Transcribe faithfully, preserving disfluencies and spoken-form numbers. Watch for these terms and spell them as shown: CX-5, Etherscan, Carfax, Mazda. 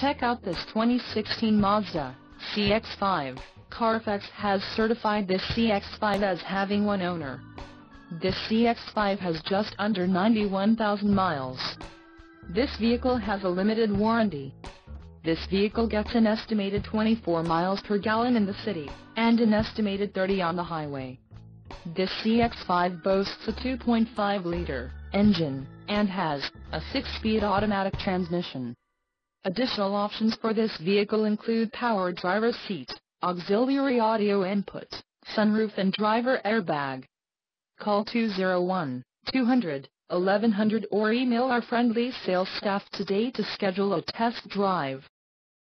Check out this twenty sixteen Mazda C X five. Carfax has certified this C X five as having one owner. This C X five has just under ninety-one thousand miles. This vehicle has a limited warranty. This vehicle gets an estimated twenty-four miles per gallon in the city, and an estimated thirty on the highway. This C X five boasts a two point five liter engine, and has a six-speed automatic transmission. Additional options for this vehicle include power driver's seat, auxiliary audio input, sunroof and driver airbag. Call two oh one, two hundred, eleven hundred or email our friendly sales staff today to schedule a test drive.